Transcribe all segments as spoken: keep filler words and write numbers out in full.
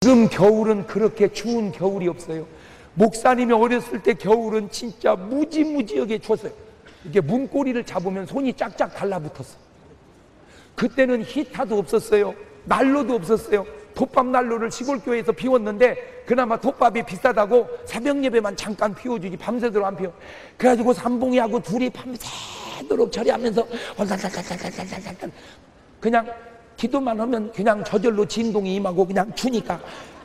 지금 겨울은 그렇게 추운 겨울이 없어요. 목사님이 어렸을 때 겨울은 진짜 무지무지하게 추웠어요. 이렇게 문고리를 잡으면 손이 쫙쫙 달라붙었어. 그때는 히터도 없었어요. 난로도 없었어요. 돛밥 난로를 시골교회에서 피웠는데 그나마 돛밥이 비싸다고 새벽 예배만 잠깐 피워주지 밤새도록 안 피워. 그래가지고 삼봉이하고 둘이 밤새도록 처리하면서 그냥 기도만 하면 그냥 저절로 진동이 임하고 그냥 주니까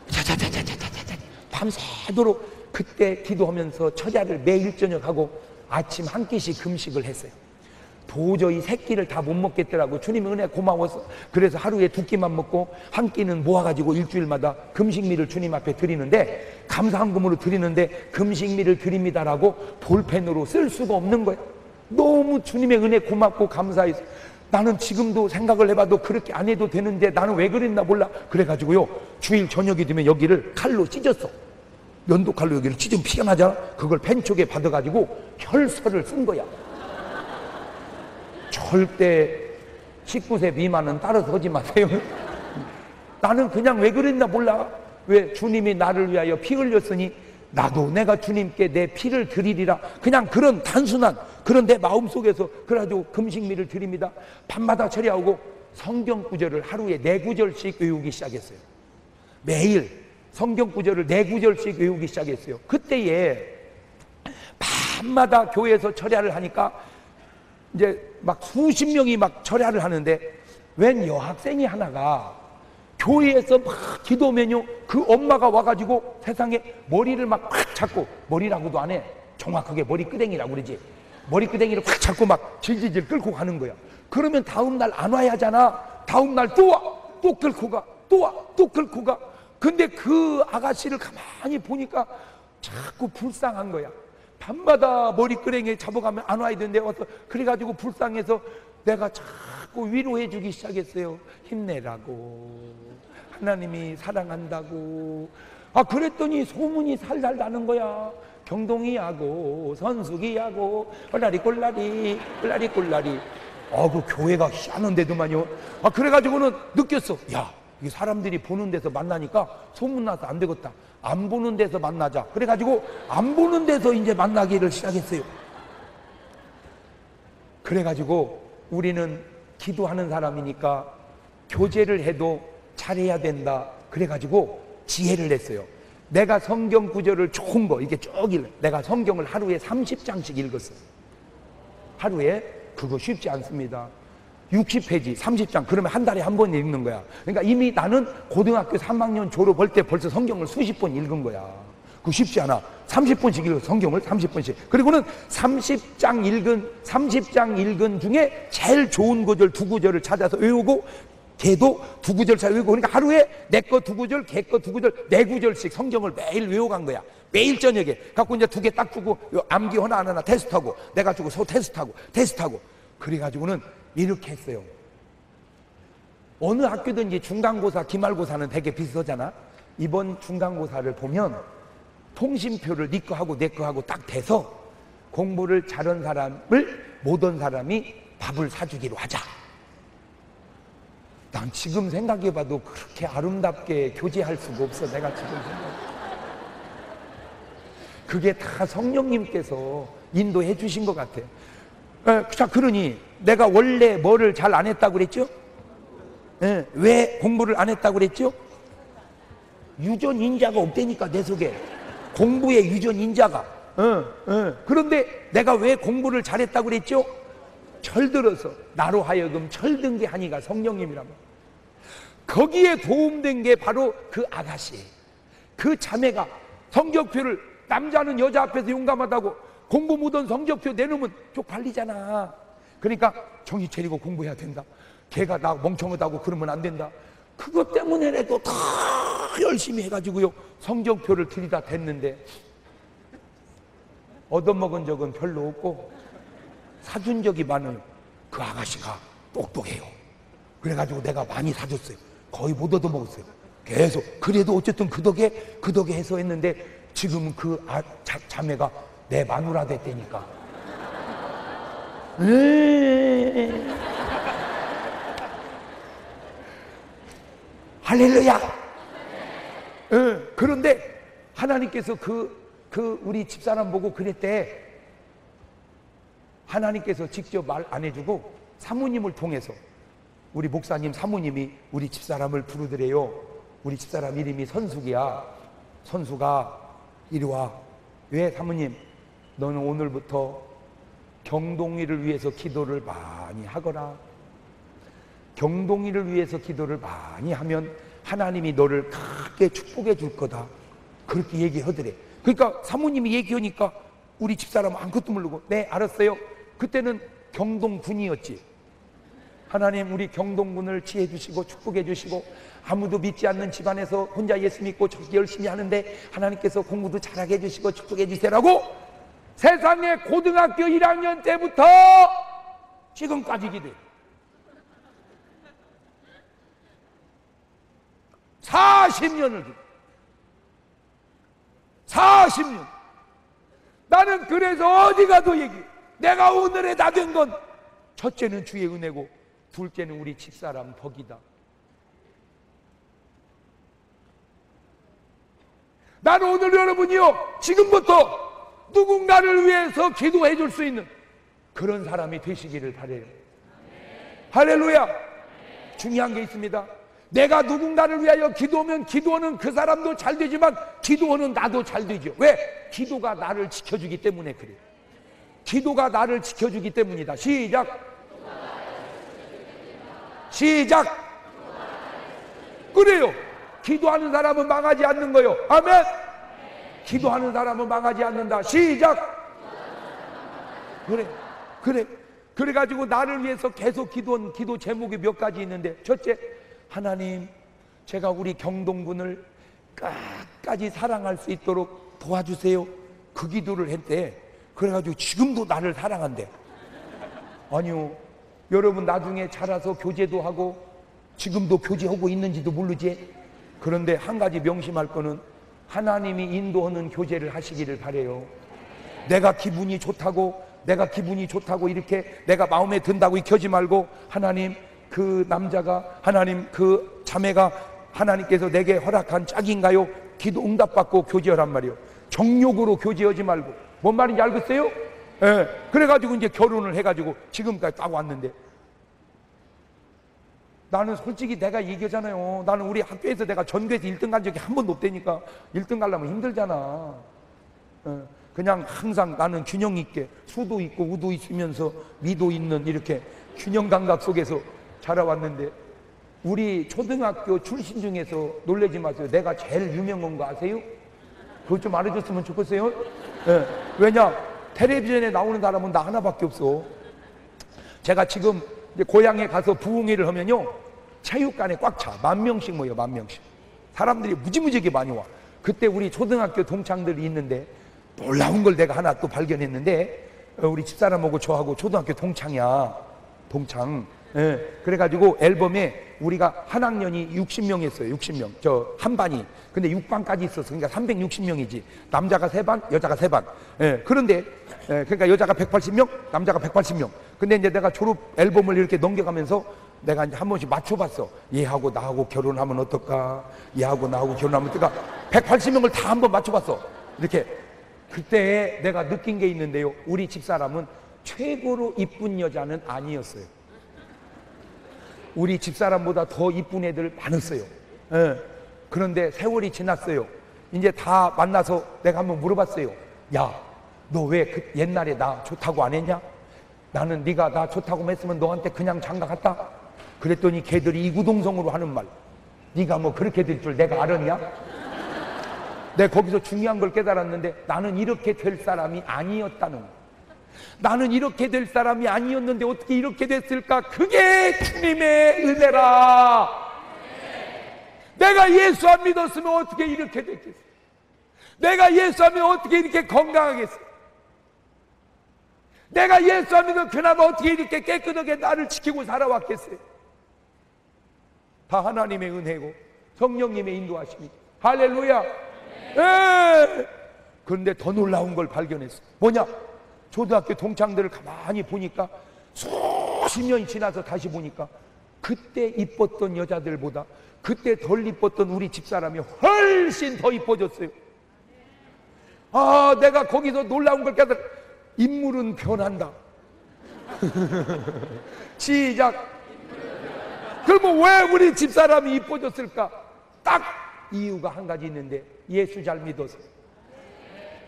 자자자자자자자 밤새도록 그때 기도하면서 철야를 매일 저녁하고 아침 한 끼씩 금식을 했어요. 도저히 세 끼를 다 못 먹겠더라고. 주님의 은혜 고마워서 그래서 하루에 두 끼만 먹고 한 끼는 모아가지고 일주일마다 금식미를 주님 앞에 드리는데 감사함금으로 드리는데 금식미를 드립니다라고 볼펜으로 쓸 수가 없는 거예요. 너무 주님의 은혜 고맙고 감사해서 나는 지금도 생각을 해봐도 그렇게 안 해도 되는데 나는 왜 그랬나 몰라. 그래가지고요 주일 저녁이 되면 여기를 칼로 찢었어. 면도칼로 여기를 찢으면 피가 나잖아. 그걸 펜 쪽에 받아가지고 혈서를 쓴 거야. 절대 십구 세 미만은 따라서 하지 마세요. 나는 그냥 왜 그랬나 몰라. 왜? 주님이 나를 위하여 피 흘렸으니 나도 내가 주님께 내 피를 드리리라. 그냥 그런 단순한 그런 내 마음속에서 그래가지고 금식미를 드립니다. 밤마다 처리하고 성경 구절을 하루에 네 구절씩 외우기 시작했어요. 매일 성경 구절을 네 구절씩 외우기 시작했어요. 그때에 밤마다 교회에서 철야를 하니까 이제 막 수십 명이 막 철야를 하는데 웬 여학생이 하나가 교회에서 막 기도면요 그 엄마가 와가지고 세상에 머리를 막 콱 잡고 머리라고도 안 해. 정확하게 머리끄댕이라고 그러지. 머리끄댕이를 콱 잡고 막 질질질 끌고 가는 거야. 그러면 다음날 안 와야 하잖아. 다음날 또 와. 또 끌고 가. 또 와. 또 끌고 가. 근데 그 아가씨를 가만히 보니까 자꾸 불쌍한 거야. 밤마다 머리끄댕이 잡아가면 안 와야 되는데 와서 그래가지고 불쌍해서 내가 자꾸 위로해주기 시작했어요. 힘내라고. 하나님이 사랑한다고. 아 그랬더니 소문이 살살 나는 거야. 경동이하고 선숙이하고 꼴라리 꼴라리 꼴라리 꼴라리. 아 그 교회가 희한한데도만요. 아 그래가지고는 느꼈어. 야 이게 사람들이 보는 데서 만나니까 소문나서 안 되겠다. 안 보는 데서 만나자. 그래가지고 안 보는 데서 이제 만나기를 시작했어요. 그래가지고 우리는 기도하는 사람이니까 교제를 해도 잘해야 된다. 그래가지고 지혜를 냈어요. 내가 성경 구절을 좋은 거 이게 쭉 읽. 내가 성경을 하루에 삼십 장씩 읽었어요. 하루에 그거 쉽지 않습니다. 육십 페이지 삼십 장 그러면 한 달에 한 번 읽는 거야. 그러니까 이미 나는 고등학교 삼 학년 졸업할 때 벌써 성경을 수십 번 읽은 거야. 그거 쉽지 않아. 삼십 번씩 읽어. 성경을 삼십 번씩. 그리고는 삼십 장 읽은 삼십 장 읽은 중에 제일 좋은 구절 두 구절을 찾아서 외우고 걔도 두 구절 잘 외우고 그러니까 하루에 내 거 두 구절, 걔 거 두 구절, 네 구절씩 성경을 매일 외워간 거야. 매일 저녁에 갖고 이제 두 개 딱 주고 암기 하나 안 하나 테스트하고 내가 주고 소 테스트하고 테스트하고 그래가지고는 이렇게 했어요. 어느 학교든지 중간고사, 기말고사는 되게 비슷하잖아. 이번 중간고사를 보면 통신표를 네 거 하고 내 거 하고 딱 돼서 공부를 잘한 사람을 못한 사람이 밥을 사주기로 하자. 난 지금 생각해봐도 그렇게 아름답게 교제할 수가 없어. 내가 지금 생각해. 그게 다 성령님께서 인도해 주신 것 같아. 에, 자 그러니 내가 원래 뭐를 잘 안 했다고 그랬죠? 에, 왜 공부를 안 했다고 그랬죠? 유전인자가 없다니까 내 속에. 공부의 유전인자가. 응, 응. 그런데 내가 왜 공부를 잘했다고 그랬죠? 철들어서 나로 하여금 철든 게 하니가 성령님이라면 거기에 도움된 게 바로 그 아가씨 그 자매가 성적표를 남자는 여자 앞에서 용감하다고 공부 못한 성적표 내놓으면 쪽팔리잖아. 그러니까 정신 차리고 공부해야 된다. 걔가 나 멍청하다고 그러면 안 된다. 그것 때문에라도 다 열심히 해가지고요 성적표를 들이다 댔는데 얻어먹은 적은 별로 없고 사준 적이 많은 그 아가씨가 똑똑해요. 그래가지고 내가 많이 사줬어요. 거의 못 얻어먹었어요. 계속 그래도 어쨌든 그 덕에 그 덕에 해서 했는데 지금 그 아, 자, 자매가 내 마누라 됐다니까. 할렐루야. 예. 그런데 하나님께서 그, 그 우리 집사람 보고 그랬대. 하나님께서 직접 말 안 해주고 사모님을 통해서, 우리 목사님 사모님이 우리 집사람을 부르더래요. 우리 집사람 이름이 선숙이야. 선숙아, 이리 와. 왜 사모님? 너는 오늘부터 경동이를 위해서 기도를 많이 하거라. 경동이를 위해서 기도를 많이 하면 하나님이 너를 크게 축복해 줄 거다. 그렇게 얘기하더래. 그러니까 사모님이 얘기하니까 우리 집사람은 아무것도 모르고, 네 알았어요. 그때는 경동군이었지. 하나님, 우리 경동군을 지혜 주시고 축복해 주시고, 아무도 믿지 않는 집안에서 혼자 예수 믿고 저기 열심히 하는데 하나님께서 공부도 잘하게 해주시고 축복해 주세요라고 세상에 고등학교 일 학년 때부터 지금까지 기도해. 사십 년을 기도해. 사십 년. 나는 그래서 어디 가도 얘기해. 내가 오늘에 다 된 건 첫째는 주의 은혜고 둘째는 우리 집사람 덕이다. 나는 오늘 여러분이요, 지금부터 누군가를 위해서 기도해 줄 수 있는 그런 사람이 되시기를 바래요. 네. 할렐루야. 네. 중요한 게 있습니다. 내가 누군가를 위하여 기도하면 기도는 그 사람도 잘 되지만 기도는 나도 잘 되죠. 왜? 기도가 나를 지켜주기 때문에 그래요. 기도가 나를 지켜주기 때문이다. 시작. 시작. 그래요. 기도하는 사람은 망하지 않는 거요. 아멘. 기도하는 사람은 망하지 않는다. 시작. 그래. 그래. 그래가지고 나를 위해서 계속 기도한 기도 제목이 몇 가지 있는데, 첫째, 하나님, 제가 우리 경동군을 끝까지 사랑할 수 있도록 도와주세요. 그 기도를 했대. 그래가지고 지금도 나를 사랑한대. 아니요, 여러분 나중에 자라서 교제도 하고 지금도 교제하고 있는지도 모르지. 그런데 한 가지 명심할 거는 하나님이 인도하는 교제를 하시기를 바래요. 내가 기분이 좋다고 내가 기분이 좋다고 이렇게 내가 마음에 든다고 익혀지 말고, 하나님, 그 남자가, 하나님, 그 자매가 하나님께서 내게 허락한 짝인가요? 기도 응답받고 교제하란 말이에요. 정욕으로 교제하지 말고. 뭔 말인지 알겠어요? 예. 그래가지고 이제 결혼을 해가지고 지금까지 딱 왔는데, 나는 솔직히 내가 얘기하잖아요. 나는 우리 학교에서 내가 전교에서 일 등 간 적이 한 번도 없다니까. 일 등 가려면 힘들잖아. 예. 그냥 항상 나는 균형 있게 수도 있고 우도 있으면서 미도 있는 이렇게 균형 감각 속에서 자라왔는데, 우리 초등학교 출신 중에서, 놀라지 마세요, 내가 제일 유명한 거 아세요? 그것 좀 알아줬으면 좋겠어요. 네. 왜냐, 텔레비전에 나오는 사람은 나 하나밖에 없어. 제가 지금 이제 고향에 가서 부흥회를 하면요, 체육관에 꽉 차. 만 명씩 모여. 만 명씩 사람들이 무지무지하게 많이 와. 그때 우리 초등학교 동창들이 있는데 놀라운 걸 내가 하나 또 발견했는데, 우리 집사람하고 저하고 초등학교 동창이야. 동창. 예, 그래가지고 앨범에 우리가 한 학년이 육십 명이었어요. 육십 명. 저 한 반이. 근데 육 반까지 있었어. 그러니까 삼백육십 명이지. 남자가 세 반, 여자가 세 반. 예, 그런데, 예, 그러니까 여자가 백팔십 명, 남자가 백팔십 명. 근데 이제 내가 졸업 앨범을 이렇게 넘겨가면서 내가 이제 한 번씩 맞춰봤어. 얘하고 나하고 결혼하면 어떨까? 얘하고 나하고 결혼하면 어떨까? 백팔십 명을 다 한 번 맞춰봤어. 이렇게. 그때 내가 느낀 게 있는데요. 우리 집사람은 최고로 이쁜 여자는 아니었어요. 우리 집사람보다 더 이쁜 애들 많았어요. 예. 그런데 세월이 지났어요. 이제 다 만나서 내가 한번 물어봤어요. 야, 너 왜 그 옛날에 나 좋다고 안 했냐? 나는 네가 나 좋다고 했으면 너한테 그냥 장가 갔다? 그랬더니 걔들이 이구동성으로 하는 말, 네가 뭐 그렇게 될 줄 내가 알았냐? 내가 거기서 중요한 걸 깨달았는데, 나는 이렇게 될 사람이 아니었다는 거예요. 나는 이렇게 될 사람이 아니었는데 어떻게 이렇게 됐을까? 그게 주님의 은혜라. 내가 예수 안 믿었으면 어떻게 이렇게 됐겠어? 내가 예수 안 믿으면 어떻게 이렇게 건강하겠어? 내가 예수 안 믿으면 그나마 어떻게 이렇게 깨끗하게 나를 지키고 살아왔겠어요? 다 하나님의 은혜고 성령님의 인도하심이. 할렐루야. 예. 그런데 더 놀라운 걸 발견했어. 뭐냐? 초등학교 동창들을 가만히 보니까 수십 년이 지나서 다시 보니까 그때 이뻤던 여자들보다 그때 덜 이뻤던 우리 집사람이 훨씬 더 이뻐졌어요. 아, 내가 거기서 놀라운 걸 깨달아. 인물은 변한다. 시작. 그러면 왜 우리 집사람이 이뻐졌을까? 딱 이유가 한 가지 있는데, 예수 잘 믿어서.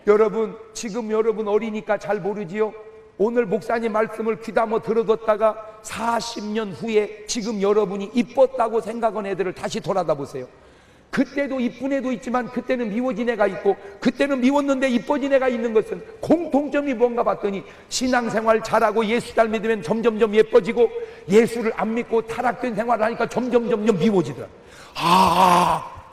여러분, 지금 여러분 어리니까 잘 모르지요? 오늘 목사님 말씀을 귀담아 들어뒀다가 사십 년 후에 지금 여러분이 이뻤다고 생각한 애들을 다시 돌아다보세요. 그때도 이쁜 애도 있지만 그때는 미워진 애가 있고 그때는 미웠는데 이뻐진 애가 있는 것은 공통점이 뭔가 봤더니, 신앙생활 잘하고 예수 잘 믿으면 점점점 예뻐지고, 예수를 안 믿고 타락된 생활을 하니까 점점점점 미워지더라. 아,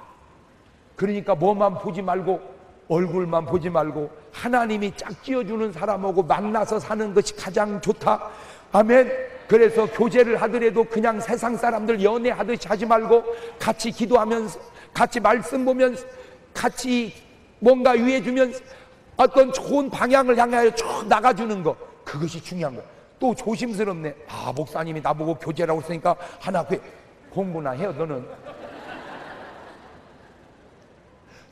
그러니까 뭐만 보지 말고, 얼굴만 보지 말고 하나님이 짝지어주는 사람하고 만나서 사는 것이 가장 좋다. 아멘. 그래서 교제를 하더라도 그냥 세상 사람들 연애하듯이 하지 말고, 같이 기도하면서, 같이 말씀 보면서, 같이 뭔가 유해주면서 어떤 좋은 방향을 향하여 쭉 나가주는 거, 그것이 중요한 거야. 또 조심스럽네. 아, 목사님이 나보고 교제라고 했으니까 하나 그 공부나 해요. 너는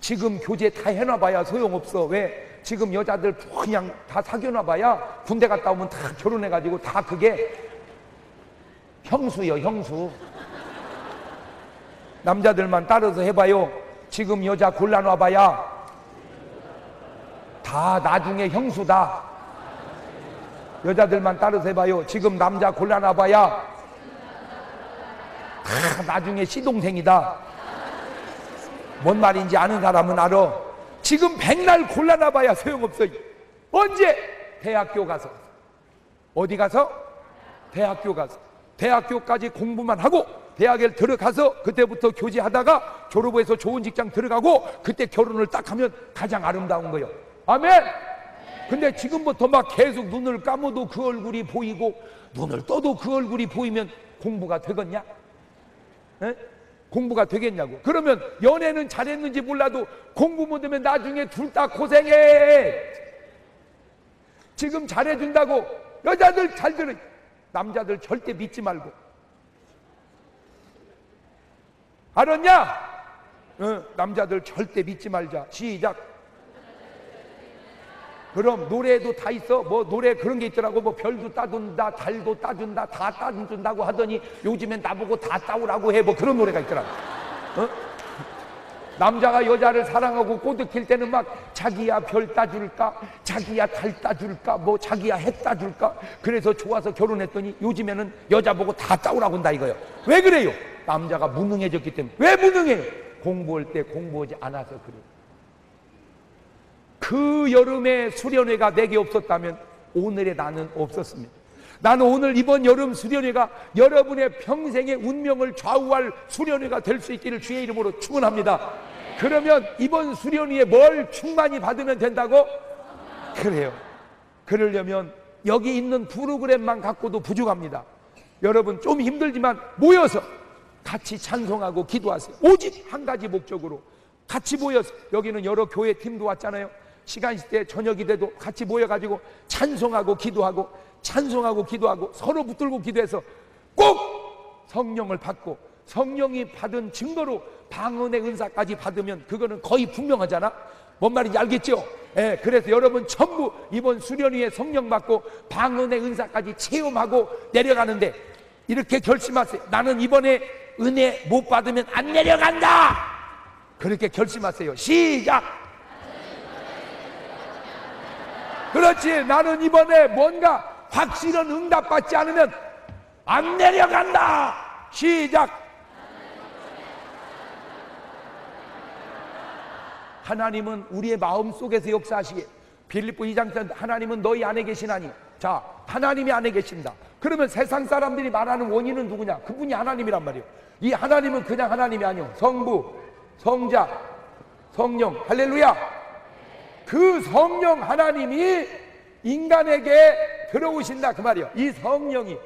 지금 교제 다 해놔봐야 소용없어. 왜? 지금 여자들 그냥 다 사귀어놔봐야 군대 갔다 오면 다 결혼해가지고 다 그게 형수요, 형수. 남자들만 따라서 해봐요. 지금 여자 골라놔봐야 다 나중에 형수다. 여자들만 따라서 해봐요. 지금 남자 골라놔봐야 다 나중에 시동생이다. 뭔 말인지 아는 사람은 알아. 지금 백날 골라놔봐야 소용없어. 언제? 대학교 가서. 어디 가서? 대학교 가서. 대학교까지 공부만 하고 대학에 들어가서 그때부터 교제하다가 졸업해서 좋은 직장 들어가고 그때 결혼을 딱 하면 가장 아름다운 거예요. 아멘. 근데 지금부터 막 계속 눈을 감아도 그 얼굴이 보이고 눈을 떠도 그 얼굴이 보이면 공부가 되겠냐? 에? 공부가 되겠냐고. 그러면 연애는 잘했는지 몰라도 공부 못하면 나중에 둘 다 고생해. 지금 잘해준다고 여자들 잘 들어. 남자들 절대 믿지 말고. 알았냐? 응, 남자들 절대 믿지 말자. 시작. 그럼 노래도 다 있어. 뭐 노래 그런 게 있더라고. 뭐 별도 따준다, 달도 따준다, 다 따준다고 하더니 요즘엔 나보고 다 따오라고 해. 뭐 그런 노래가 있더라고. 어? 남자가 여자를 사랑하고 꼬드킬 때는 막 자기야 별 따줄까, 자기야 달 따줄까, 뭐 자기야 해 따줄까. 그래서 좋아서 결혼했더니 요즘에는 여자 보고 다 따오라고 한다 이거예요. 왜 그래요? 남자가 무능해졌기 때문에. 왜 무능해요? 공부할 때 공부하지 않아서 그래요. 그 여름에 수련회가 내게 없었다면 오늘의 나는 없었습니다. 나는 오늘 이번 여름 수련회가 여러분의 평생의 운명을 좌우할 수련회가 될 수 있기를 주의 이름으로 축원합니다. 그러면 이번 수련회에 뭘 충만히 받으면 된다고? 그래요. 그러려면 여기 있는 프로그램만 갖고도 부족합니다. 여러분 좀 힘들지만 모여서 같이 찬송하고 기도하세요. 오직 한 가지 목적으로 같이 모여서. 여기는 여러 교회 팀도 왔잖아요. 시간 있을 때 저녁이 돼도 같이 모여가지고 찬송하고 기도하고, 찬송하고 기도하고, 서로 붙들고 기도해서 꼭 성령을 받고, 성령이 받은 증거로 방언의 은사까지 받으면 그거는 거의 분명하잖아. 뭔 말인지 알겠죠? 예, 그래서 여러분 전부 이번 수련회에 성령 받고 방언의 은사까지 체험하고 내려가는데 이렇게 결심하세요. 나는 이번에 은혜 못 받으면 안 내려간다. 그렇게 결심하세요. 시작. 그렇지. 나는 이번에 뭔가 확실한 응답받지 않으면 안 내려간다. 시작. 하나님은 우리의 마음속에서 역사하시기에, 빌립보 이 장 하나님은 너희 안에 계시나니. 자, 하나님이 안에 계신다. 그러면 세상 사람들이 말하는 원인은 누구냐? 그분이 하나님이란 말이에요. 이 하나님은 그냥 하나님이 아니요. 성부, 성자, 성령. 할렐루야. 그 성령 하나님이 인간에게 들어오신다 그 말이에요. 이 성령이.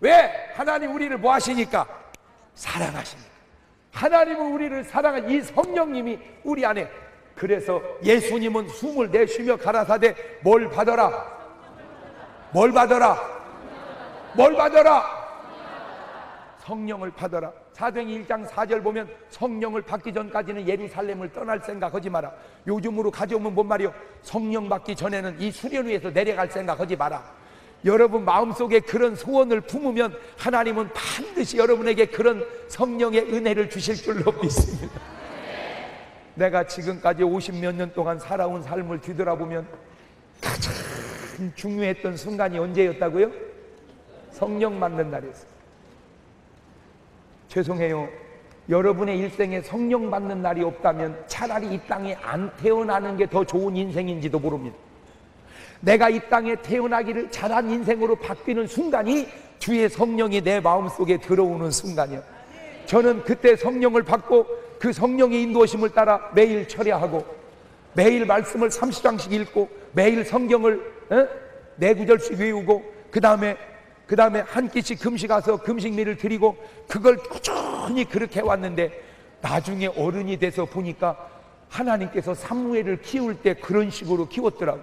왜? 하나님 우리를 뭐 하시니까? 사랑하십니다. 하나님은 우리를 사랑한 이 성령님이 우리 안에. 그래서 예수님은 숨을 내쉬며 가라사대 뭘 받아라? 뭘 받아라? 뭘 받아라? 성령을 받아라. 사도행전 일 장 사 절 보면 성령을 받기 전까지는 예루살렘을 떠날 생각하지 마라. 요즘으로 가져오면 뭔 말이요? 성령 받기 전에는 이 수련 위에서 내려갈 생각하지 마라. 여러분 마음속에 그런 소원을 품으면 하나님은 반드시 여러분에게 그런 성령의 은혜를 주실 줄로 믿습니다. 내가 지금까지 오십몇 년 동안 살아온 삶을 뒤돌아보면 가장 중요했던 순간이 언제였다고요? 성령 받는 날이었어요. 죄송해요. 여러분의 인생에 성령 받는 날이 없다면 차라리 이 땅에 안 태어나는 게 더 좋은 인생인지도 모릅니다. 내가 이 땅에 태어나기를 잘한 인생으로 바뀌는 순간이 주의 성령이 내 마음속에 들어오는 순간이요. 저는 그때 성령을 받고 그 성령의 인도심을 따라 매일 철야하고 매일 말씀을 삼십 장씩 읽고 매일 성경을 어? 네 구절씩 외우고 그 다음에 그 다음에 한 끼씩 금식가서 금식미를 드리고 그걸 꾸준히 그렇게 왔는데 나중에 어른이 돼서 보니까 하나님께서 사무엘을 키울 때 그런 식으로 키웠더라고.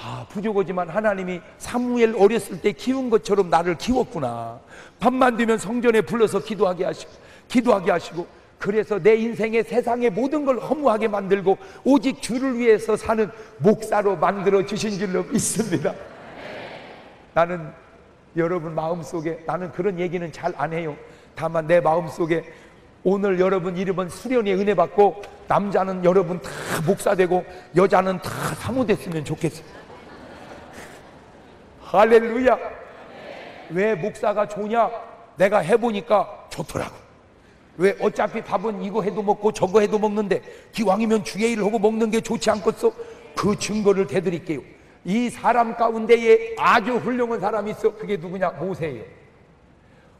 아, 부족하지만 하나님이 사무엘 어렸을 때 키운 것처럼 나를 키웠구나. 밤만 되면 성전에 불러서 기도하게 하시고 기도하게 하시고 그래서 내 인생의 세상의 모든 걸 허무하게 만들고 오직 주를 위해서 사는 목사로 만들어 주신 줄로 믿습니다. 나는 여러분 마음속에 나는 그런 얘기는 잘 안 해요. 다만 내 마음속에 오늘 여러분 이름은 수련의 은혜 받고 남자는 여러분 다 목사되고 여자는 다 사모됐으면 좋겠어요. 할렐루야. 왜 목사가 좋냐? 내가 해보니까 좋더라고. 왜 어차피 밥은 이거 해도 먹고 저거 해도 먹는데 기왕이면 주의 일을 하고 먹는 게 좋지 않겠어? 그 증거를 대드릴게요. 이 사람 가운데에 아주 훌륭한 사람이 있어. 그게 누구냐? 모세예요.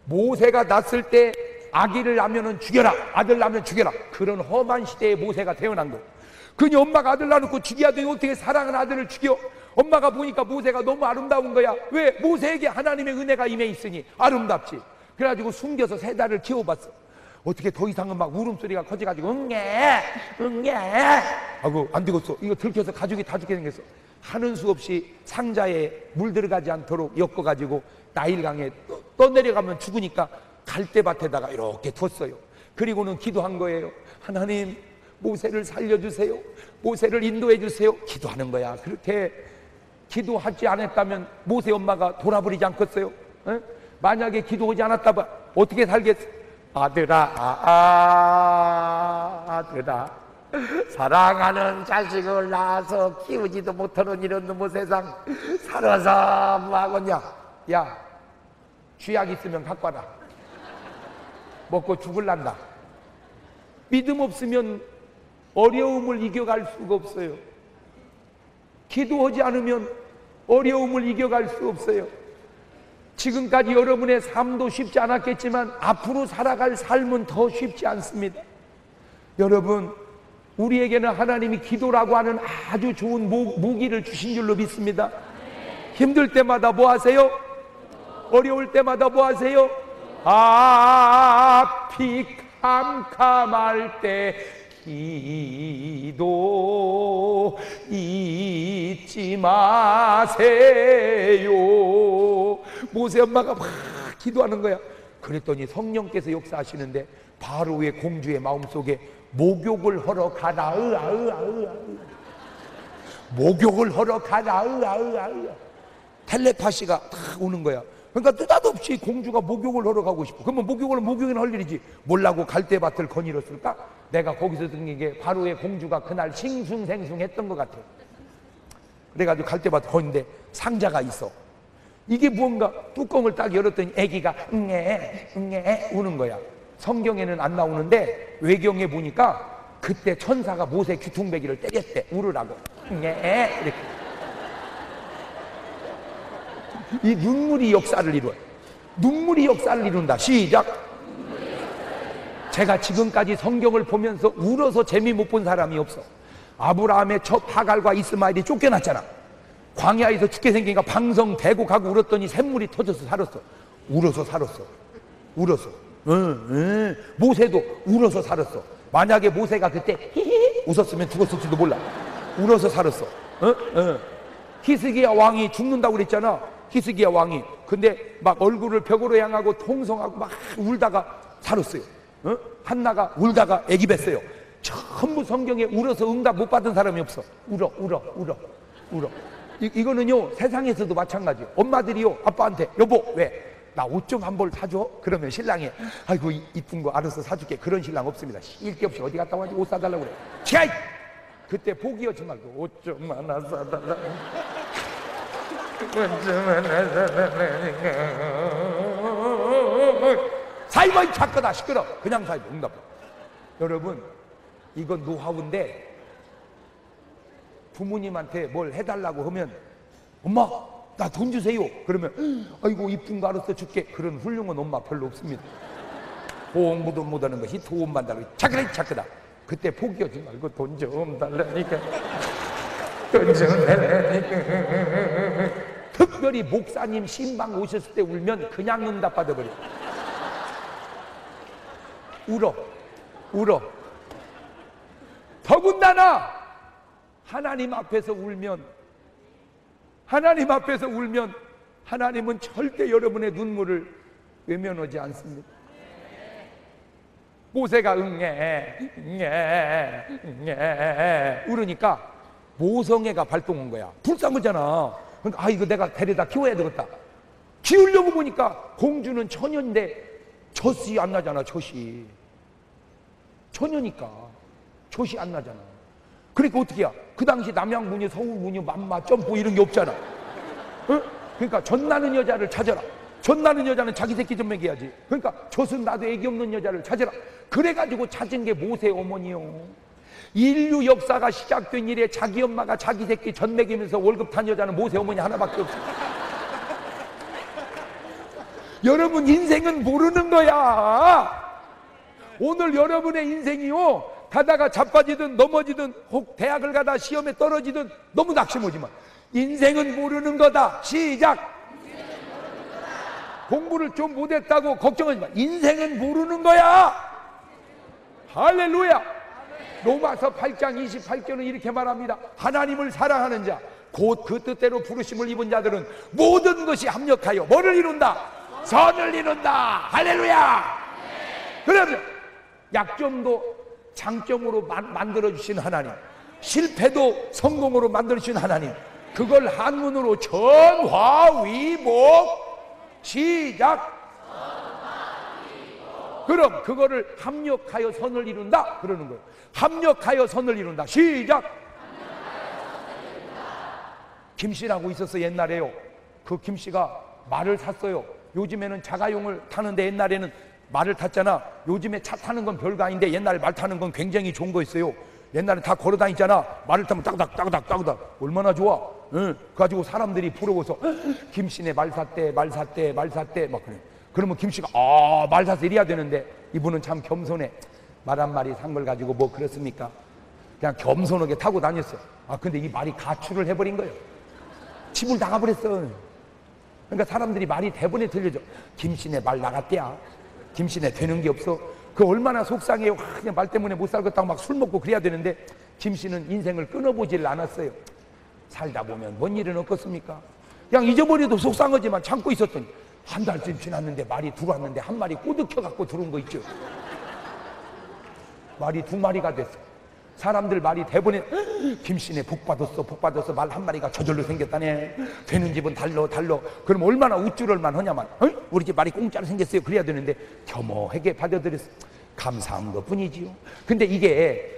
모세가 낳았을 때 아기를 낳으면 죽여라, 아들 낳으면 죽여라, 그런 험한 시대에 모세가 태어난 거예요. 그니 엄마가 아들 낳아놓고 죽여야 되니 어떻게 사랑하는 아들을 죽여? 엄마가 보니까 모세가 너무 아름다운 거야. 왜? 모세에게 하나님의 은혜가 임해 있으니 아름답지. 그래가지고 숨겨서 세 달을 키워봤어. 어떻게 더 이상은 막 울음소리가 커져가지고 응애 응애 하고 안 되겠어. 이거 들켜서 가죽이 다 죽게 생겼어. 하는 수 없이 상자에 물 들어가지 않도록 엮어가지고 나일강에 떠내려가면 죽으니까 갈대밭에다가 이렇게 뒀어요. 그리고는 기도한 거예요. 하나님 모세를 살려주세요. 모세를 인도해 주세요. 기도하는 거야. 그렇게 기도하지 않았다면 모세 엄마가 돌아버리지 않겠어요? 에? 만약에 기도하지 않았다면 어떻게 살겠어? 아들아 아, 아, 아들아 사랑하는 자식을 낳아서 키우지도 못하는 이런 놈의 세상 살아서 뭐하겠냐. 야 쥐약 있으면 갖고 와라. 먹고 죽을란다. 믿음 없으면 어려움을 이겨갈 수가 없어요. 기도하지 않으면 어려움을 이겨갈 수 없어요. 지금까지 여러분의 삶도 쉽지 않았겠지만 앞으로 살아갈 삶은 더 쉽지 않습니다. 여러분 우리에게는 하나님이 기도라고 하는 아주 좋은 무기를 주신 줄로 믿습니다. 힘들 때마다 뭐 하세요? 어려울 때마다 뭐 하세요? 앞이 캄캄할 때 기도 잊지 마세요. 모세 엄마가 막 기도하는 거야. 그랬더니 성령께서 역사하시는데 바로의 공주의 마음속에 목욕을 하러 가라. 으, 아, 으, 아, 으, 아, 으. 목욕을 하러 가라. 으, 아, 으, 아, 으. 텔레파시가 딱 오는 거야. 그러니까 느닷없이 공주가 목욕을 하러 가고 싶어. 그러면 목욕을 목욕이나 할 일이지. 몰라고 갈대밭을 거닐었을까? 내가 거기서 듣는 게 바로의 공주가 그날 싱숭생숭했던 것 같아. 그래가지고 갈대밭을 거는데 상자가 있어. 이게 뭔가 뚜껑을 딱 열었더니 아기가 응애 응애 우는 거야. 성경에는 안 나오는데 외경에 보니까 그때 천사가 모세 귀퉁배기를 때렸대. 울으라고. 응애 이렇게. 이 눈물이 역사를 이루어요. 눈물이 역사를 이룬다. 시작. 제가 지금까지 성경을 보면서 울어서 재미 못 본 사람이 없어. 아브라함의 첫 하갈과 이스마엘이 쫓겨났잖아. 광야에서 죽게 생기니까 방성 대고 가고 울었더니 샘물이 터져서 살았어. 울어서 살았어. 울어서. 응, 응. 모세도 울어서 살았어. 만약에 모세가 그때 히히 웃었으면 죽었을지도 몰라. 울어서 살았어. 응? 응. 히스기야 왕이 죽는다고 그랬잖아. 히스기야 왕이 근데 막 얼굴을 벽으로 향하고 통성하고 막 울다가 살았어요. 어? 한나가 울다가 애기 뱄어요. 전부 성경에 울어서 응답 못 받은 사람이 없어. 울어 울어 울어 울어. 이, 이거는요 세상에서도 마찬가지예요. 엄마들이요 아빠한테 여보 왜? 나 옷 좀 한 벌 사줘? 그러면 신랑이 아이고 이쁜 거 알아서 사줄게. 그런 신랑 없습니다. 쉴 게 없이 어디 갔다 와야지 옷 사달라고 그래. 캬! 그때 포기하지 말고 옷 좀 하나 사달라. 사이버인 작거다 시끄러. 그냥 사이버 응답. 여러분 이건 노하우인데 부모님한테 뭘 해달라고 하면 엄마 나 돈 주세요 그러면 아이고 이쁜 거 알아서 줄게. 그런 훌륭한 엄마 별로 없습니다. 공부도 못하는 것이 도움만 달라고 차크라 차크다. 그때 포기하지 말고 돈 좀 달라니까 돈 좀 달라니까. 특별히 목사님 신방 오셨을 때 울면 그냥 응답 받아버려. 울어 울어. 더군다나 하나님 앞에서 울면 하나님 앞에서 울면 하나님은 절대 여러분의 눈물을 외면하지 않습니다. 모세가 응애 응애 응애 울으니까 모성애가 발동한 거야. 불쌍하잖아. 그러니까 아 이거 내가 데려다 키워야 되겠다. 키우려고 보니까 공주는 처녀인데 젖이 안 나잖아. 젖이 처녀니까 젖이 안 나잖아. 그러니까 어떻게 해야? 그 당시 남양분유, 서울분유, 맘마, 점프 이런 게 없잖아. 응? 그러니까 젖 나는 여자를 찾아라. 젖 나는 여자는 자기 새끼 좀 먹여야지. 그러니까 젖은 나도 애기 없는 여자를 찾아라. 그래가지고 찾은 게 모세 어머니요. 인류 역사가 시작된 이래 자기 엄마가 자기 새끼 젖 먹이면서 월급 탄 여자는 모세 어머니 하나밖에 없어. 여러분 인생은 모르는 거야. 오늘 여러분의 인생이요 가다가 자빠지든 넘어지든 혹 대학을 가다 시험에 떨어지든 너무 낙심하지만 인생은 모르는 거다. 시작. 인생은 모르는 거다. 공부를 좀 못했다고 걱정하지 마. 인생은 모르는 거야. 할렐루야. 로마서 팔 장 이십팔 절은 이렇게 말합니다. 하나님을 사랑하는 자 곧 그 뜻대로 부르심을 입은 자들은 모든 것이 합력하여 뭐를 이룬다? 선을 이룬다. 할렐루야. 그러면 약점도 장점으로 만들어주신 하나님, 실패도 성공으로 만들어주신 하나님, 그걸 한문으로 전화위복. 시작. 전화위복. 그럼 그거를 합력하여 선을 이룬다 그러는 거예요. 합력하여 선을 이룬다. 시작. 합력하여 선을 이룬다. 김씨라고 있었어. 옛날에요 그 김씨가 말을 탔어요. 요즘에는 자가용을 타는데 옛날에는 말을 탔잖아. 요즘에 차 타는 건 별거 아닌데 옛날에 말 타는 건 굉장히 좋은 거였어요. 옛날에 다 걸어 다니잖아. 말을 타면 따그닥 따그닥 따그닥 얼마나 좋아. 응. 그래가지고 사람들이 부러워서 김씨네 말 샀대 말 샀대 말 샀대 막 그래. 그러면 김씨가 아 말 사서 이래야 되는데 이분은 참 겸손해. 말 한 마리 산 걸 가지고 뭐 그렇습니까? 그냥 겸손하게 타고 다녔어. 아 근데 이 말이 가출을 해버린 거예요. 집을 나가버렸어. 그러니까 사람들이 말이 대본에 들려줘. 김씨네 말 나갔대야. 김씨네 되는 게 없어. 그 얼마나 속상해요. 그냥 말 때문에 못 살겠다고 막 술 먹고 그래야 되는데 김씨는 인생을 끊어보질 않았어요. 살다 보면 뭔 일은 없겠습니까? 그냥 잊어버려도 속상하지만 참고 있었더니 한 달쯤 지났는데 말이 들어왔는데 한 마리 꼬드켜 갖고 들어온 거 있죠. 말이 두 마리가 됐어. 사람들 말이 대본에 김씨네 복 받았어 복 받았어. 말 한 마리가 저절로 생겼다네. 되는 집은 달러 달러. 그럼 얼마나 우쭐을만 하냐만. 어? 우리 집 말이 공짜로 생겼어요 그래야 되는데 겸허하게 받아들였어. 감사한 것뿐이지요. 근데 이게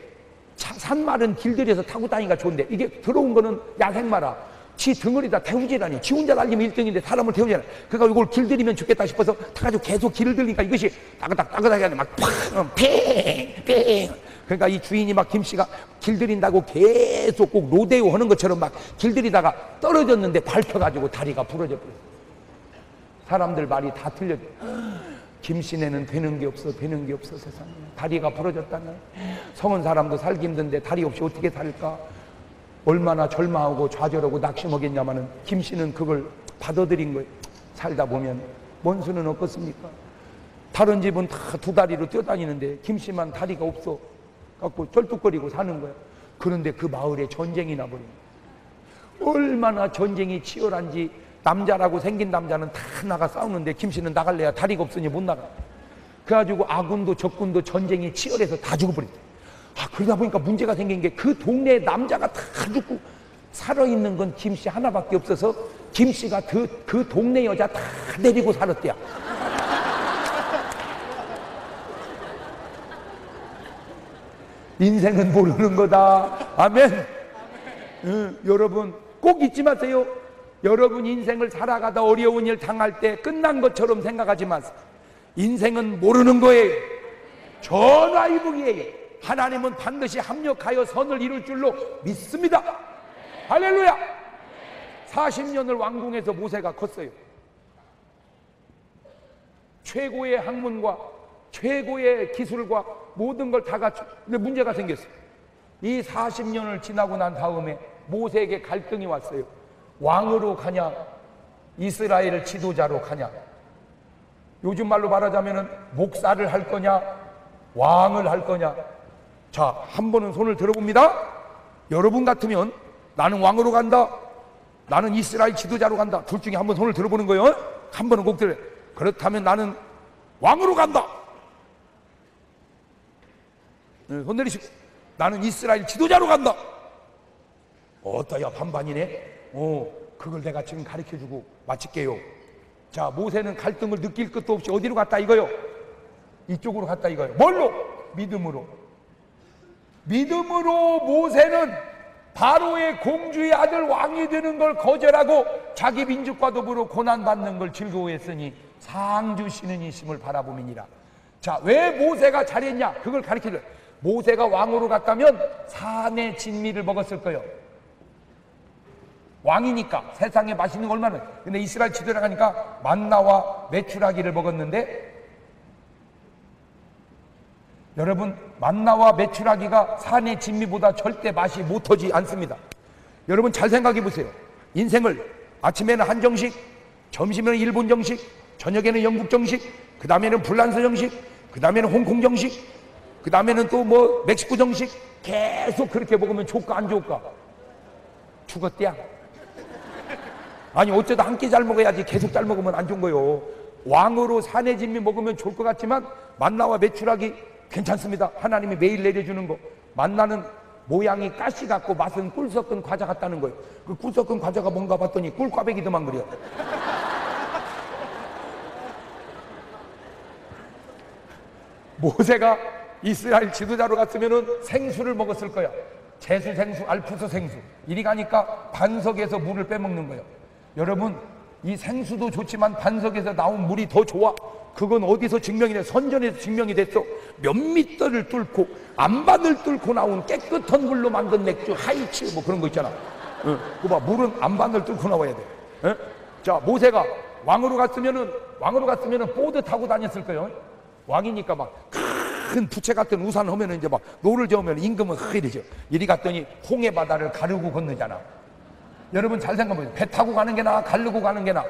차, 산 말은 길들여서 타고 다니기가 좋은데 이게 들어온 거는 야생마라 지 덩어리다 태우지라니. 지 혼자 달리면 일 등인데 사람을 태우잖아. 그러니까 이걸 길들이면 죽겠다 싶어서 타가지고 계속 길들이니까 이것이 따그닥 따그닥이 아니라 막 팡 팽 팽. 그러니까 이 주인이 막 김씨가 길들인다고 계속 꼭 로데오 하는 것처럼 막 길들이다가 떨어졌는데 밟혀가지고 다리가 부러져 버렸어. 사람들 말이 다 틀려져. 김씨네는 되는 게 없어 되는 게 없어 세상에. 다리가 부러졌다네. 성은 사람도 살기 힘든데 다리 없이 어떻게 살까. 얼마나 절망하고 좌절하고 낙심하겠냐마는 김씨는 그걸 받아들인 거예요. 살다 보면 뭔 수는 없겠습니까? 다른 집은 다 두 다리로 뛰어다니는데 김씨만 다리가 없어 갖고 절뚝거리고 사는 거야. 그런데 그 마을에 전쟁이 나버린 거야. 얼마나 전쟁이 치열한지 남자라고 생긴 남자는 다 나가 싸우는데 김씨는 나갈래야 다리가 없으니 못 나가. 그래가지고 아군도 적군도 전쟁이 치열해서 다 죽어버린대. 아, 그러다 보니까 문제가 생긴 게 그 동네에 남자가 다 죽고 살아있는 건 김씨 하나밖에 없어서 김씨가 그, 그 동네 여자 다 데리고 살았대요. 인생은 모르는 거다. 아멘. 응, 여러분 꼭 잊지 마세요. 여러분 인생을 살아가다 어려운 일 당할 때 끝난 것처럼 생각하지 마세요. 인생은 모르는 거예요. 전화위복이에요. 하나님은 반드시 합력하여 선을 이룰 줄로 믿습니다. 할렐루야. 사십 년을 왕궁에서 모세가 컸어요. 최고의 학문과 최고의 기술과 모든 걸 다 갖추. 근데 문제가 생겼어요. 이 사십 년을 지나고 난 다음에 모세에게 갈등이 왔어요. 왕으로 가냐, 이스라엘 지도자로 가냐. 요즘 말로 말하자면은 목사를 할 거냐, 왕을 할 거냐. 자, 한 번은 손을 들어봅니다. 여러분 같으면 나는 왕으로 간다, 나는 이스라엘 지도자로 간다. 둘 중에 한 번 손을 들어보는 거예요. 한 번은 꼭 들어요. 그렇다면 나는 왕으로 간다. 네, 손 내리시고. 나는 이스라엘 지도자로 간다. 어떠야, 반반이네. 어, 그걸 내가 지금 가르쳐주고 마칠게요. 자, 모세는 갈등을 느낄 것도 없이 어디로 갔다 이거요? 이쪽으로 갔다 이거요. 뭘로? 믿음으로. 믿음으로 모세는 바로의 공주의 아들 왕이 되는 걸 거절하고 자기 민족과 더불어 고난받는 걸 즐거워했으니 상 주시는 이심을 바라보미니라. 자, 왜 모세가 잘했냐? 그걸 가르쳐줘요. 모세가 왕으로 갔다면 산의 진미를 먹었을 거예요. 왕이니까 세상에 맛있는 거 얼마나. 근데 이스라엘 지도자 가니까 만나와 메추라기를 먹었는데, 여러분 만나와 메추라기가 산의 진미보다 절대 맛이 못하지 않습니다. 여러분 잘 생각해 보세요. 인생을 아침에는 한정식, 점심에는 일본 정식, 저녁에는 영국 정식, 그 다음에는 불란서 정식, 그 다음에는 홍콩 정식, 그 다음에는 또 뭐 멕시코 정식. 계속 그렇게 먹으면 좋을까 안 좋을까? 죽었대야. 아니 어쩌다 한 끼 잘 먹어야지 계속 잘 먹으면 안 좋은 거예요. 왕으로 산의 진미 먹으면 좋을 것 같지만 만나와 메추라기 괜찮습니다. 하나님이 매일 내려주는 거. 만나는 모양이 가시 같고 맛은 꿀 섞은 과자 같다는 거예요. 그 꿀 섞은 과자가 뭔가 봤더니 꿀꽈배기더만 그래요. 모세가 이스라엘 지도자로 갔으면 생수를 먹었을 거야. 제수 생수, 알프스 생수. 이리 가니까 반석에서 물을 빼먹는 거야. 여러분 이 생수도 좋지만 반석에서 나온 물이 더 좋아. 그건 어디서 증명이 돼? 선전에서 증명이 됐어. 몇 미터를 뚫고 안반을 뚫고 나온 깨끗한 물로 만든 맥주 하이츠 뭐 그런 거 있잖아. 응. 그거 봐, 물은 안반을 뚫고 나와야 돼. 응? 자, 모세가 왕으로 갔으면은 왕으로 갔으면은 보드 타고 다녔을 거예요. 왕이니까 막 큰 부채 같은 우산 하면은 이제 막 노를 저으면 임금은 흐리죠. 이리 갔더니 홍해 바다를 가르고 건너잖아. 여러분 잘 생각해보세요. 배 타고 가는 게 나아, 가르고 가는 게 나아?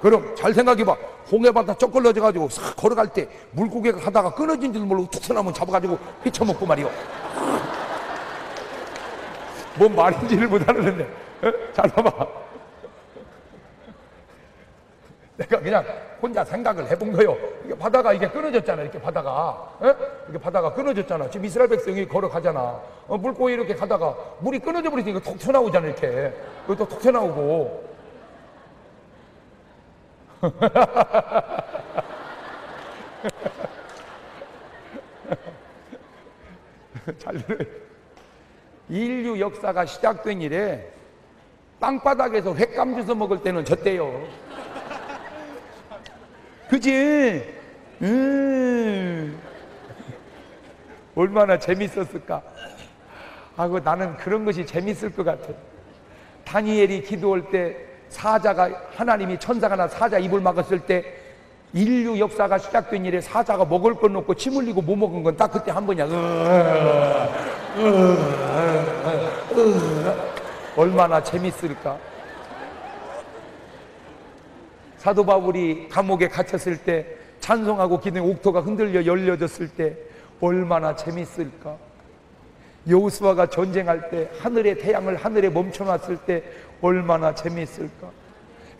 그럼 잘 생각해봐. 홍해 바다 쩍걸러져가지고 싹 걸어갈 때 물고기가 가다가 끊어진 줄 모르고 툭튀나면 잡아가지고 휘쳐먹고 말이요. 뭔 말인지를 못 알았는데. 잘 봐봐. 내가 그냥 혼자 생각을 해본 거요. 이게 바다가 이게 끊어졌잖아. 이렇게 바다가, 에? 이게 바다가 끊어졌잖아. 지금 이스라엘 백성이 걸어가잖아. 어, 물고기 이렇게 가다가 물이 끊어져 버리니까 톡 튀어나오잖아. 이렇게 또 톡 튀어나오고. 잘 들어요. 인류 역사가 시작된 이래 땅바닥에서 횟감 주워 먹을 때는 졌대요. 그지? 음. 얼마나 재밌었을까? 아이고, 나는 그런 것이 재밌을 것 같아. 다니엘이 기도할 때 사자가, 하나님이 천사가 나 사자 입을 막았을 때 인류 역사가 시작된 이래 사자가 먹을 건 없고 침 흘리고 못 먹은 건 딱 그때 한 번이야. 얼마나 재밌을까? 사도 바울이 감옥에 갇혔을 때 찬송하고 기도의 옥토가 흔들려 열려졌을 때 얼마나 재밌을까? 여호수아가 전쟁할 때 하늘의 태양을 하늘에 멈춰놨을 때 얼마나 재밌을까?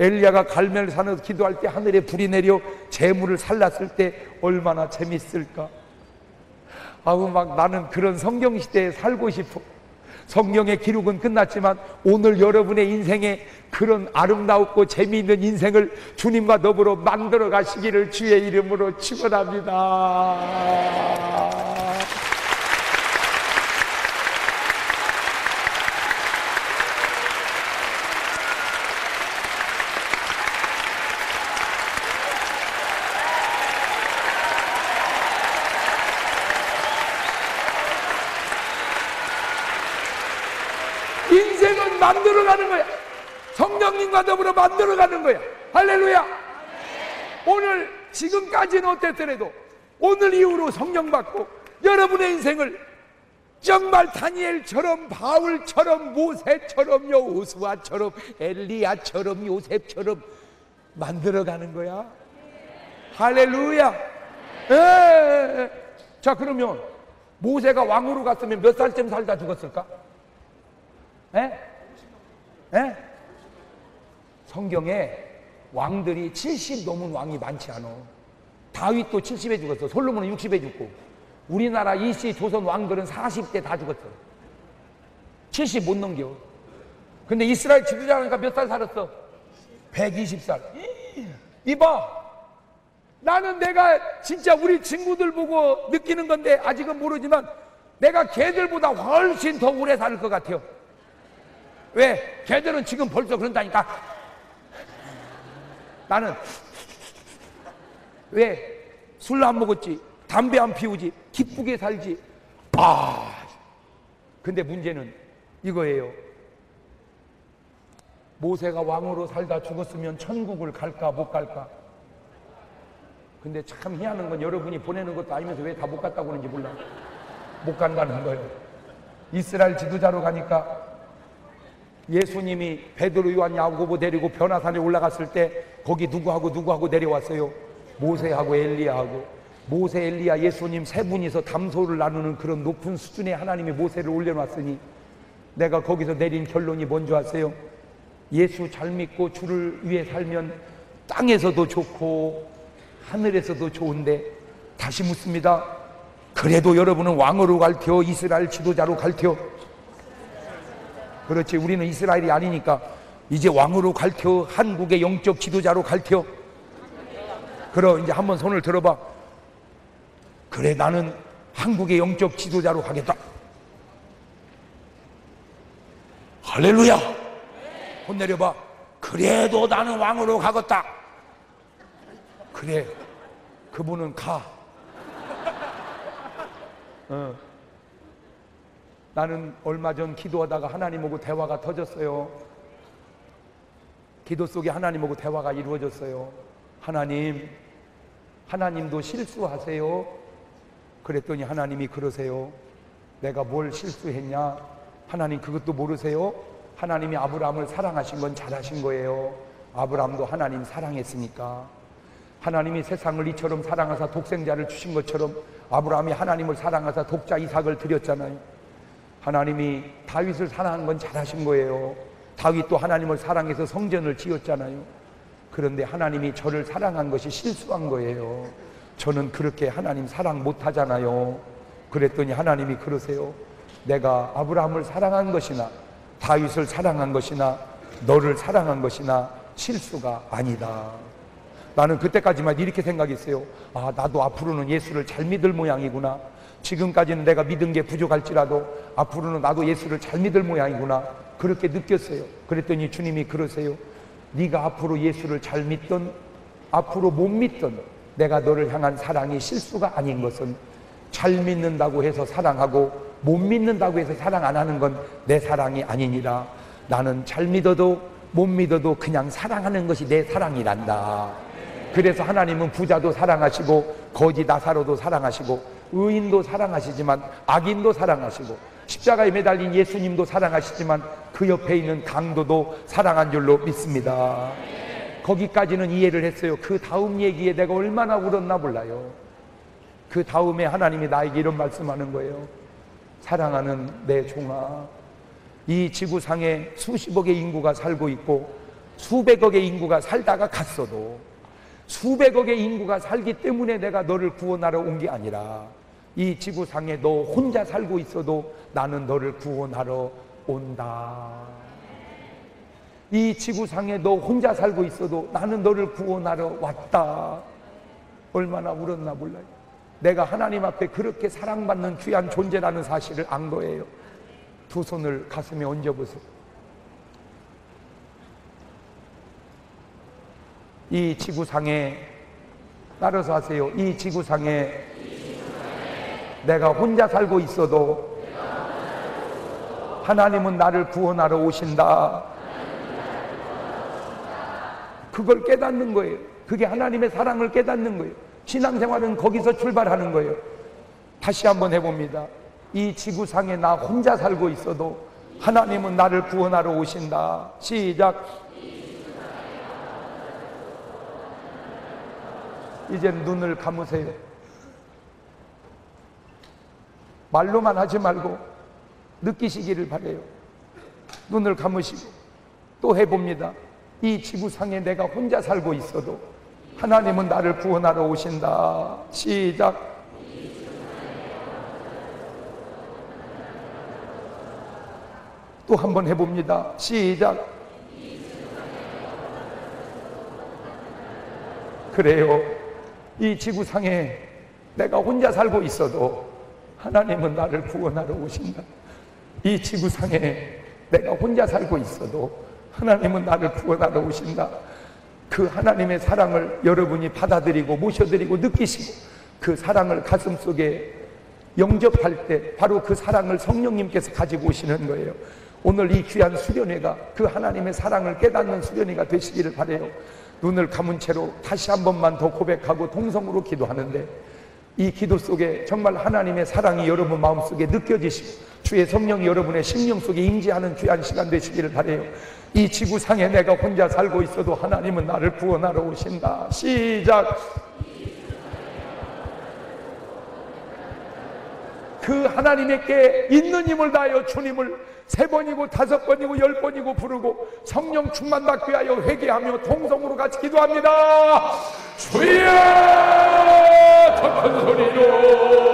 엘리야가 갈멜산에서 기도할 때 하늘에 불이 내려 재물을 살랐을 때 얼마나 재밌을까. 아우 막 나는 그런 성경시대에 살고 싶어. 성경의 기록은 끝났지만 오늘 여러분의 인생에 그런 아름답고 재미있는 인생을 주님과 더불어 만들어 가시기를 주의 이름으로 축원합니다. 인생은 만들어가는 거야. 성령님과 더불어 만들어가는 거야. 할렐루야. 네. 오늘 지금까지는 어땠더라도 오늘 이후로 성령 받고 여러분의 인생을 정말 다니엘처럼, 바울처럼, 모세처럼요, 호수아처럼, 엘리야처럼, 요셉처럼 만들어가는 거야. 할렐루야. 네. 자, 그러면 모세가 왕으로 갔으면 몇 살쯤 살다 죽었을까? 에? 에? 성경에 왕들이 칠십 넘은 왕이 많지 않아. 다윗도 칠십에 죽었어. 솔로몬은 육십에 죽고. 우리나라 이씨 조선 왕들은 사십 대 다 죽었어. 칠십 못 넘겨. 근데 이스라엘 지도자니까 몇 살 살았어? 백이십 살. 이봐, 나는 내가 진짜 우리 친구들 보고 느끼는 건데 아직은 모르지만 내가 걔들보다 훨씬 더 오래 살 것 같아요. 왜? 걔들은 지금 벌써 그런다니까. 나는 왜? 술 안 먹었지, 담배 안 피우지, 기쁘게 살지. 아, 근데 문제는 이거예요. 모세가 왕으로 살다 죽었으면 천국을 갈까 못 갈까. 근데 참 희한한 건 여러분이 보내는 것도 아니면서 왜 다 못 갔다고 하는지 몰라. 못 간다는 거예요. 이스라엘 지도자로 가니까 예수님이 베드로, 요한, 야고보 데리고 변화산에 올라갔을 때 거기 누구하고 누구하고 내려왔어요? 모세하고 엘리야하고. 모세, 엘리야, 예수님 세 분이서 담소를 나누는 그런 높은 수준의 하나님이 모세를 올려놨으니 내가 거기서 내린 결론이 뭔지 아세요? 예수 잘 믿고 주를 위해 살면 땅에서도 좋고 하늘에서도 좋은데, 다시 묻습니다. 그래도 여러분은 왕으로 갈테요, 이스라엘 지도자로 갈테요? 그렇지. 우리는 이스라엘이 아니니까 이제 왕으로 갈테요, 한국의 영적 지도자로 갈테요? 그럼 이제 한번 손을 들어봐. 그래, 나는 한국의 영적 지도자로 가겠다. 할렐루야. 손 내려봐. 그래도 나는 왕으로 가겠다. 그래, 그분은 가. 어. 나는 얼마 전 기도하다가 하나님하고 대화가 터졌어요. 기도 속에 하나님하고 대화가 이루어졌어요. 하나님, 하나님도 실수하세요? 그랬더니 하나님이 그러세요. 내가 뭘 실수했냐? 하나님 그것도 모르세요? 하나님이 아브라함을 사랑하신 건 잘하신 거예요. 아브라함도 하나님 사랑했으니까. 하나님이 세상을 이처럼 사랑하사 독생자를 주신 것처럼 아브라함이 하나님을 사랑하사 독자 이삭을 드렸잖아요. 하나님이 다윗을 사랑한 건 잘하신 거예요. 다윗도 하나님을 사랑해서 성전을 지었잖아요. 그런데 하나님이 저를 사랑한 것이 실수한 거예요. 저는 그렇게 하나님 사랑 못하잖아요. 그랬더니 하나님이 그러세요. 내가 아브라함을 사랑한 것이나 다윗을 사랑한 것이나 너를 사랑한 것이나 실수가 아니다. 나는 그때까지만 이렇게 생각했어요. 아, 나도 앞으로는 예수를 잘 믿을 모양이구나. 지금까지는 내가 믿은 게 부족할지라도 앞으로는 나도 예수를 잘 믿을 모양이구나. 그렇게 느꼈어요. 그랬더니 주님이 그러세요. 네가 앞으로 예수를 잘 믿던 앞으로 못 믿던 내가 너를 향한 사랑이 실수가 아닌 것은 잘 믿는다고 해서 사랑하고 못 믿는다고 해서 사랑 안 하는 건 내 사랑이 아니니라. 나는 잘 믿어도 못 믿어도 그냥 사랑하는 것이 내 사랑이란다. 그래서 하나님은 부자도 사랑하시고 거지 나사로도 사랑하시고 의인도 사랑하시지만 악인도 사랑하시고 십자가에 매달린 예수님도 사랑하시지만 그 옆에 있는 강도도 사랑한 줄로 믿습니다. 거기까지는 이해를 했어요. 그 다음 얘기에 내가 얼마나 울었나 몰라요. 그 다음에 하나님이 나에게 이런 말씀하는 거예요. 사랑하는 내 종아, 이 지구상에 수십억의 인구가 살고 있고 수백억의 인구가 살다가 갔어도 수백억의 인구가 살기 때문에 내가 너를 구원하러 온 게 아니라 이 지구상에 너 혼자 살고 있어도 나는 너를 구원하러 온다. 이 지구상에 너 혼자 살고 있어도 나는 너를 구원하러 왔다. 얼마나 울었나 몰라요. 내가 하나님 앞에 그렇게 사랑받는 귀한 존재라는 사실을 안 거예요. 두 손을 가슴에 얹어보세요. 이 지구상에, 따라서 하세요. 이 지구상에 내가 혼자 살고 있어도 하나님은 나를 구원하러 오신다. 그걸 깨닫는 거예요. 그게 하나님의 사랑을 깨닫는 거예요. 신앙생활은 거기서 출발하는 거예요. 다시 한번 해봅니다. 이 지구상에 나 혼자 살고 있어도 하나님은 나를 구원하러 오신다. 시작. 이제 눈을 감으세요. 말로만 하지 말고 느끼시기를 바라요. 눈을 감으시고 또 해봅니다. 이 지구상에 내가 혼자 살고 있어도 하나님은 나를 구원하러 오신다. 시작. 또 한 번 해봅니다. 시작. 그래요. 이 지구상에 내가 혼자 살고 있어도 하나님은 나를 구원하러 오신다. 이 지구상에 내가 혼자 살고 있어도 하나님은 나를 구원하러 오신다. 그 하나님의 사랑을 여러분이 받아들이고 모셔드리고 느끼시고 그 사랑을 가슴속에 영접할 때 바로 그 사랑을 성령님께서 가지고 오시는 거예요. 오늘 이 귀한 수련회가 그 하나님의 사랑을 깨닫는 수련회가 되시기를 바라요. 눈을 감은 채로 다시 한 번만 더 고백하고 동성으로 기도하는데 이 기도 속에 정말 하나님의 사랑이 여러분 마음속에 느껴지시고 주의 성령이 여러분의 심령 속에 임재하는 귀한 시간 되시기를 바라요. 이 지구상에 내가 혼자 살고 있어도 하나님은 나를 구원하러 오신다. 시작. 그 하나님께 있는 힘을 다하여 주님을 세 번이고 다섯 번이고 열 번이고 부르고 성령 충만 받게 하여 회개하며 통성으로 같이 기도합니다. 주여 더 큰 소리로